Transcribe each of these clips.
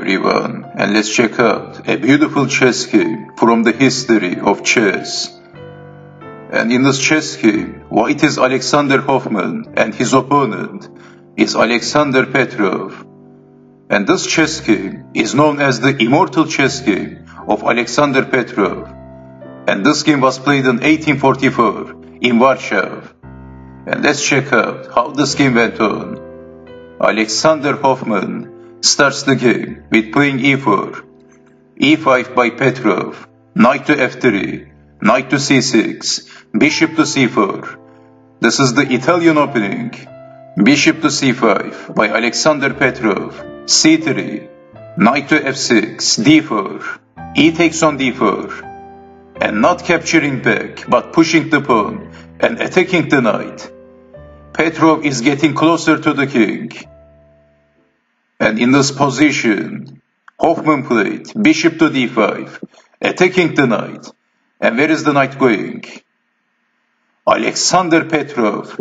everyone, and let's check out a beautiful chess game from the history of chess. And in this chess game, white is Alexander Hoffmann and his opponent is Alexander Petrov. And this chess game is known as the Immortal Chess Game of Alexander Petrov. And this game was played in 1844 in Warsaw. And let's check out how this game went on. Alexander Hoffmann starts the game with playing e4, e5 by Petrov, knight to f3, knight to c6, bishop to c4. This is the Italian opening. Bishop to c5 by Alexander Petrov, c3, knight to f6, d4, e takes on d4, and not capturing back but pushing the pawn and attacking the knight. Petrov is getting closer to the king. And in this position, Hoffmann played bishop to d5, attacking the knight. And where is the knight going? Alexander Petrov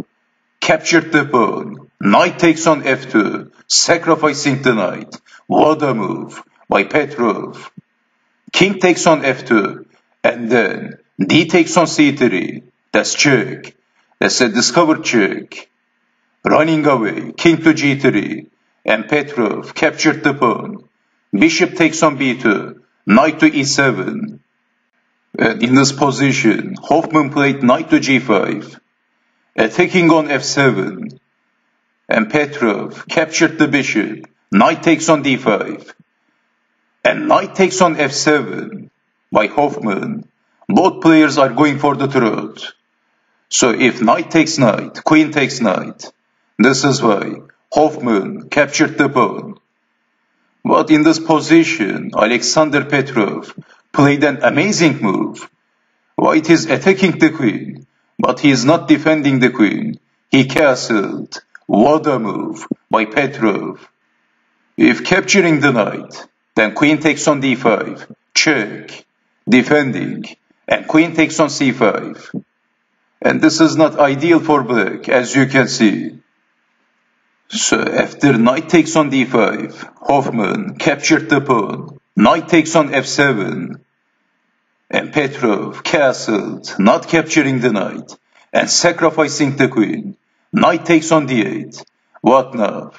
captured the pawn. Knight takes on f2, sacrificing the knight. What a move by Petrov. King takes on f2, and then d takes on c3. That's check. That's a discovered check. Running away, king to g3, and Petrov captured the pawn. Bishop takes on b2, knight to e7. And in this position, Hoffmann played knight to g5, attacking on f7. And Petrov captured the bishop, knight takes on d5. And knight takes on f7 by Hoffmann. Both players are going for the throat. So if knight takes knight, queen takes knight. This is why Hoffmann captured the pawn. But in this position, Alexander Petrov played an amazing move. White is attacking the queen, but he is not defending the queen. He castled. What a move by Petrov. If capturing the knight, then queen takes on d5, check, defending, and queen takes on c5. And this is not ideal for black, as you can see. So after knight takes on d5, Hoffmann captured the pawn. Knight takes on f7. And Petrov castled, not capturing the knight, and sacrificing the queen. Knight takes on d8. What now?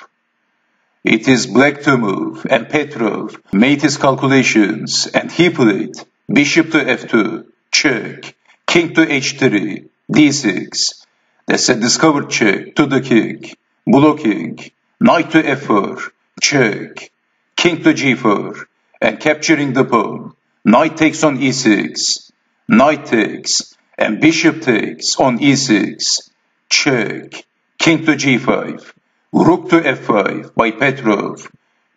It is black to move, and Petrov made his calculations, and he played bishop to f2, check, king to h3, d6. That's a discovered check to the king, blocking, knight to f4, check, king to g4, and capturing the pawn. Knight takes on e6, knight takes, and bishop takes on e6, check, king to g5, rook to f5 by Petrov,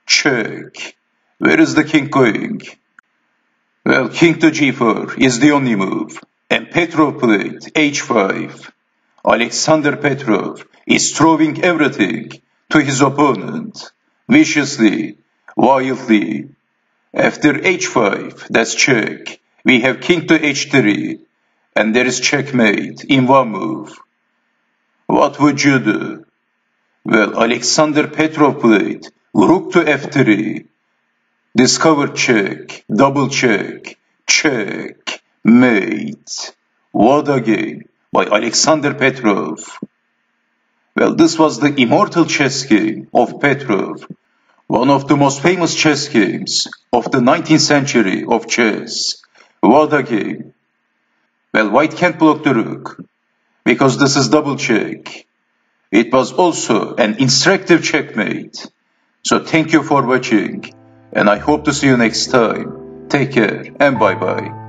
check. Where is the king going? Well, king to g4 is the only move. And Petrov played h5. Alexander Petrov is throwing everything to his opponent, viciously, wildly. After h5, that's check. We have king to h3, and there is checkmate in one move. What would you do? Well, Alexander Petrov played rook to f3, discovered check, double check, check. Mate. What a game by Alexander Petrov. Well, this was the Immortal Chess Game of Petrov, one of the most famous chess games of the 19th century of chess. What a game. Well, white can't block the rook because this is double check. It was also an instructive checkmate. So thank you for watching, and I hope to see you next time. Take care and bye bye.